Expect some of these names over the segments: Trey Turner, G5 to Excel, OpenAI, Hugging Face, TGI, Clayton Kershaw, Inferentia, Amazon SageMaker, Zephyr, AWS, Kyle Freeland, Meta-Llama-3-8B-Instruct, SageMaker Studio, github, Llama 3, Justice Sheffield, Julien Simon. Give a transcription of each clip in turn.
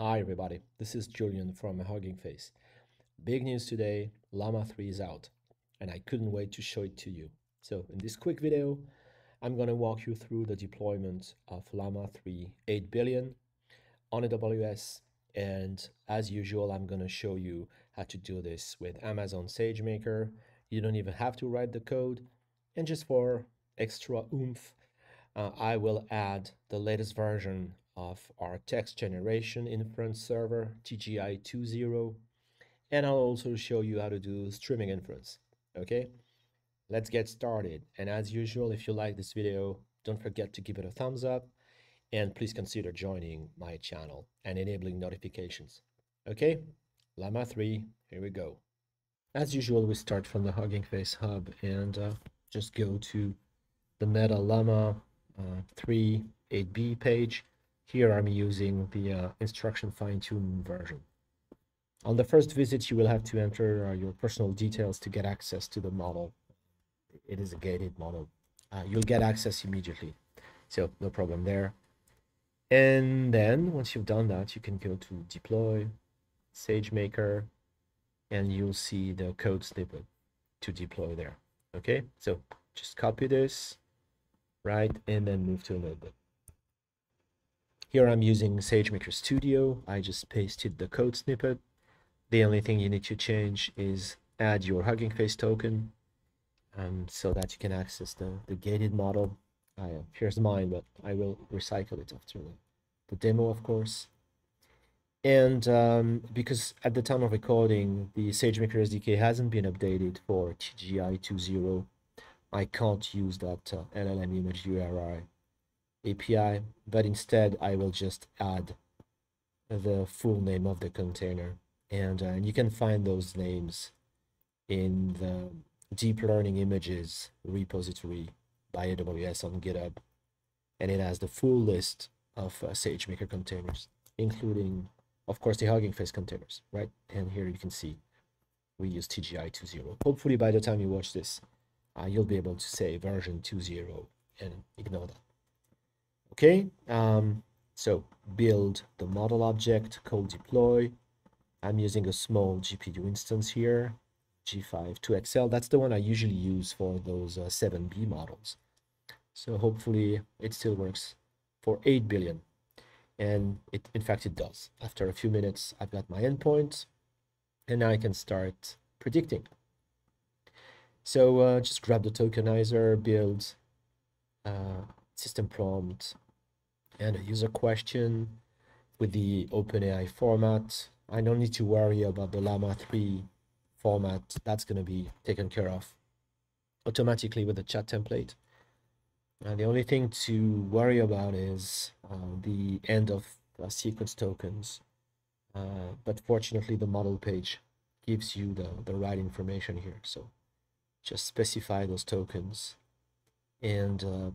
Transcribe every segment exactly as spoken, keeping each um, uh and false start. Hi everybody, this is Julien from Hugging Face. Big news today, Llama three is out, and I couldn't wait to show it to you. So in this quick video, I'm going to walk you through the deployment of Llama three eight billion on A W S, and as usual, I'm going to show you how to do this with Amazon SageMaker. You don't even have to write the code, and just for extra oomph, uh, I will add the latest version of our text generation inference server, T G I two point oh, and I'll also show you how to do streaming inference. Okay, let's get started. And as usual, if you like this video, don't forget to give it a thumbs up, and please consider joining my channel and enabling notifications. Okay, Llama three, here we go. As usual, we start from the Hugging Face hub and uh, just go to the Meta Llama uh, three eight B page. Here I'm using the uh, instruction fine-tune version. On the first visit, you will have to enter uh, your personal details to get access to the model. It is a gated model. Uh, you'll get access immediately, so no problem there. And then once you've done that, you can go to Deploy, SageMaker, and you'll see the code snippet to deploy there. Okay, so just copy this, right, and then move to a notebook. Here I'm using SageMaker Studio. I just pasted the code snippet. The only thing you need to change is add your Hugging Face token um, so that you can access the, the gated model. I, uh, here's mine, but I will recycle it after the demo, of course. And um, because at the time of recording, the SageMaker S D K hasn't been updated for T G I two point oh, I can't use that uh, L L M image U R I A P I, but instead I will just add the full name of the container, and, uh, and you can find those names in the deep learning images repository by A W S on GitHub, and it has the full list of uh, SageMaker containers, including of course the Hugging Face containers, right? And here you can see we use T G I two point oh. Hopefully by the time you watch this, uh, you'll be able to say version two point oh and ignore that. Okay, um, so build the model object, call deploy. I'm using a small G P U instance here, G five to Excel. That's the one I usually use for those uh, seven B models. So hopefully it still works for eight billion. And it, in fact, it does. After a few minutes, I've got my endpoint, and now I can start predicting. So uh, just grab the tokenizer, build uh, system prompt, and a user question with the OpenAI format. I don't need to worry about the Llama three format. That's going to be taken care of automatically with the chat template. And the only thing to worry about is uh, the end of uh, sequence tokens. Uh, but fortunately, the model page gives you the, the right information here. So just specify those tokens and uh,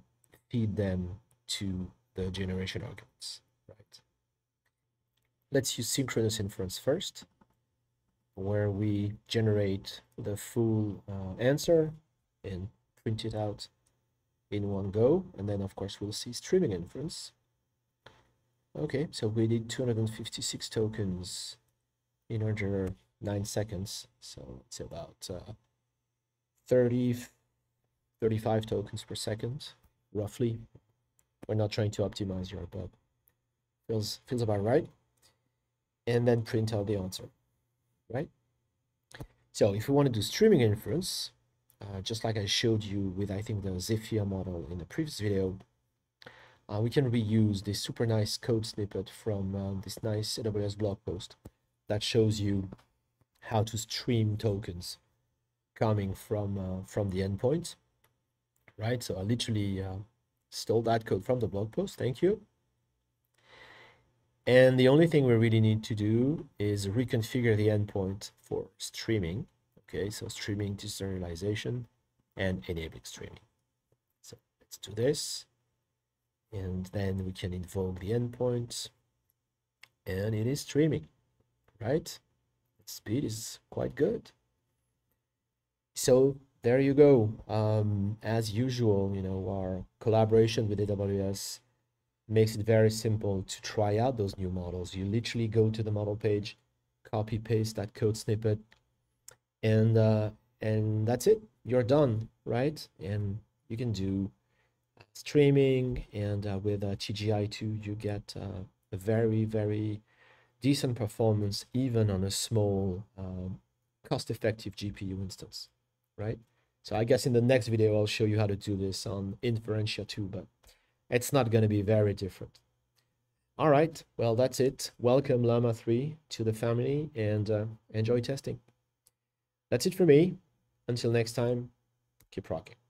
feed them to the generation arguments, right? Let's use synchronous inference first, where we generate the full uh, answer and print it out in one go. And then, of course, we'll see streaming inference. Okay, so we need two hundred fifty-six tokens in under nine seconds. So it's about uh, thirty, thirty-five tokens per second. Roughly, we're not trying to optimize your pub. Feels feels about right. And then print out the answer, right? So if we want to do streaming inference, uh, just like I showed you with, I think, the Zephyr model in the previous video, uh, we can reuse this super nice code snippet from uh, this nice A W S blog post that shows you how to stream tokens coming from uh, from the endpoint. Right, so I literally uh, stole that code from the blog post. Thank you. And the only thing we really need to do is reconfigure the endpoint for streaming. Okay, so streaming to serialization and enabling streaming. So let's do this. And then we can invoke the endpoint. And it is streaming, right? The speed is quite good. So there you go. Um, as usual, you know, our collaboration with A W S makes it very simple to try out those new models. You literally go to the model page, copy paste that code snippet, and uh, and that's it. You're done, right? And you can do streaming, and uh, with uh, T G I too, you get uh, a very very decent performance even on a small, um, cost-effective G P U instance, right? So I guess in the next video I'll show you how to do this on Inferentia too, but it's not going to be very different. All right, well, that's it. Welcome Llama three to the family, and uh, enjoy testing. That's it for me. Until next time, keep rocking.